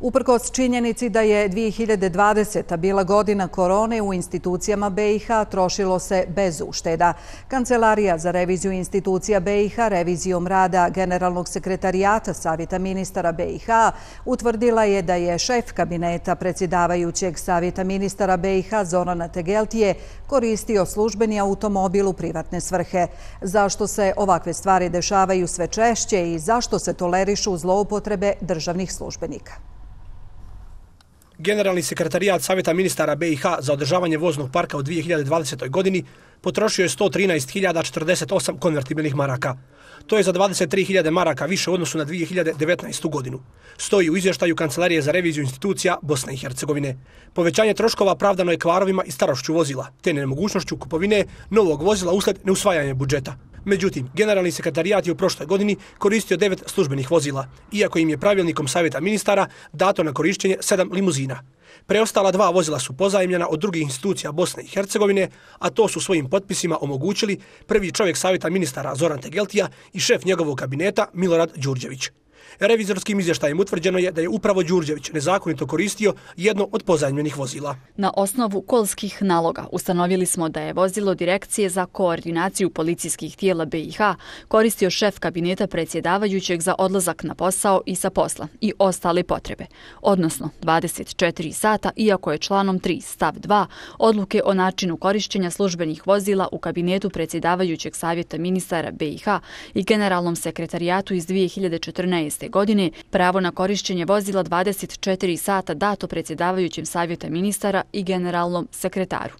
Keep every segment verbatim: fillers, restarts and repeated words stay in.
Uprkos činjenici da je dvije hiljade dvadeseta. bila godina korone, u institucijama BiH trošilo se bez ušteda. Kancelarija za reviziju institucija BiH revizijom rada Generalnog sekretarijata Savjeta ministara BiH utvrdila je da je šef kabineta predsjedavajućeg Savjeta ministara BiH Zorana Tegeltije koristio službeni automobil u privatne svrhe. Zašto se ovakve stvari dešavaju sve češće i zašto se tolerišu zloupotrebe državnih službenika? Generalni sekretarijat Savjeta ministara BiH za održavanje voznog parka u dvije hiljade dvadesetoj. godini potrošio je sto trinaest hiljada četrdeset osam konvertibilnih maraka. To je za dvadeset tri hiljade maraka više u odnosu na dvije hiljade devetnaestu. godinu, stoji u izvještaju Kancelarije za reviziju institucija Bosne i Hercegovine. Povećanje troškova pravdano je kvarovima i starošću vozila, te nemogućnošću kupovine novog vozila usled neusvajanja budžeta. Međutim, Generalni sekretarijat je u prošloj godini koristio devet službenih vozila, iako im je pravilnikom Savjeta ministara dato na korišćenje sedam limuzina. Preostala dva vozila su pozajmljena od drugih institucija Bosne i Hercegovine, a to su svojim potpisima omogućili prvi čovjek Savjeta ministara Zoran Tegeltija i šef njegovog kabineta Milorad Đurđević. Revizorskim izvještajem utvrđeno je da je upravo Đurđević nezakonito koristio jedno od pozajmljenih vozila. Na osnovu kolskih naloga ustanovili smo da je vozilo Direkcije za koordinaciju policijskih tijela BiH koristio šef kabineta predsjedavajućeg za odlazak na posao i sa posla i ostale potrebe, odnosno dvadeset četiri sata, iako je članom tri stav dva odluke o načinu korišćenja službenih vozila u kabinetu predsjedavajućeg Savjeta ministara BiH i Generalnom sekretarijatu iz dvije hiljade četrnaeste. godine pravo na korišćenje vozila dvadeset četiri sata dato predsjedavajućem Savjeta ministara i Generalnom sekretaru.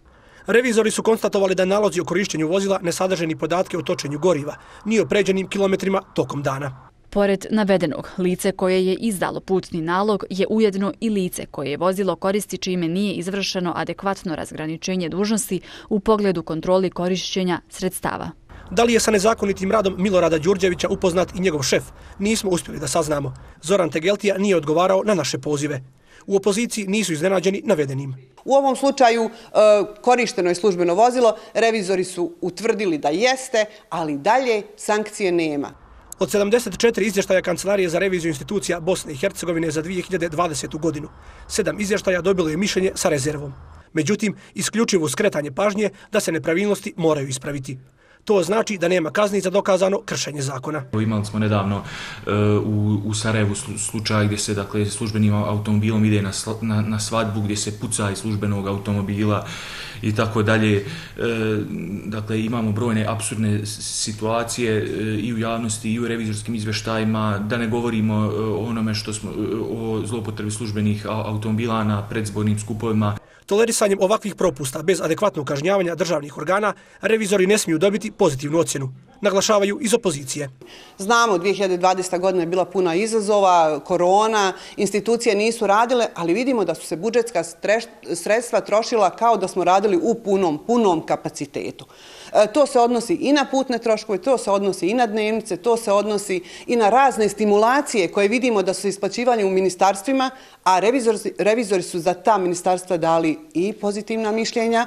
Revizori su konstatovali da nalozi o korišćenju vozila ne sadrže ni podatke o točenju goriva, ni o pređenim kilometrima tokom dana. Pored navedenog, lice koje je izdalo putni nalog je ujedno i lice koje je vozilo koristi čime nije izvršeno adekvatno razgraničenje dužnosti u pogledu kontroli korišćenja sredstava. Da li je sa nezakonitim radom Milorada Đurđevića upoznat i njegov šef, nismo uspjeli da saznamo. Zoran Tegeltija nije odgovarao na naše pozive. U opoziciji nisu iznenađeni navedenim. U ovom slučaju korišteno je službeno vozilo, revizori su utvrdili da jeste, ali dalje sankcije nema. Od sedamdeset četiri izvještaja Kancelarije za reviziju institucija Bosne i Hercegovine za dvije hiljade dvadesete. godinu, sedam izvještaja dobilo je mišljenje sa rezervom. Međutim, isključivo skretanje pažnje da se nepravilnosti moraju ispraviti. To znači da nema kazni za dokazano kršenje zakona. Imali smo nedavno u Sarajevu slučaj gdje se dakle službenim automobilom ide na svadbu, gdje se puca iz službenog automobila i tako dalje. Dakle, imamo brojne apsurdne situacije i u javnosti i u revizorskim izvještajima, da ne govorimo o onome što smo o zloupotrebi službenih automobila na predizbornim skupovima. Tolerisanjem ovakvih propusta bez adekvatnog kažnjavanja državnih organa revizori ne smiju dobiti pozitivnu ocjenu, naglašavaju iz opozicije. Znamo, dvije hiljade dvadeseta. godina je bila puna izazova, korona, institucije nisu radile, ali vidimo da su se budžetska sredstva trošila kao da smo radili u punom, punom kapacitetu. To se odnosi i na putne troškove, to se odnosi i na dnevnice, to se odnosi i na razne stimulacije koje vidimo da su isplaćivane u ministarstvima, a revizori su za ta ministarstva dali i pozitivna mišljenja.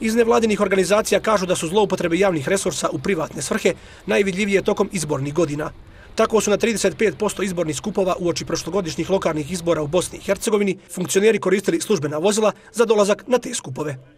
Iz nevladinih organizacija kažu da su zloupotrebe javnih resursa u privatne svrhe najvidljivije tokom izbornih godina. Tako su na trideset pet posto izbornih skupova uoči prošlogodišnjih lokalnih izbora u Bosni i Hercegovini funkcioneri koristili službena vozila za dolazak na te skupove.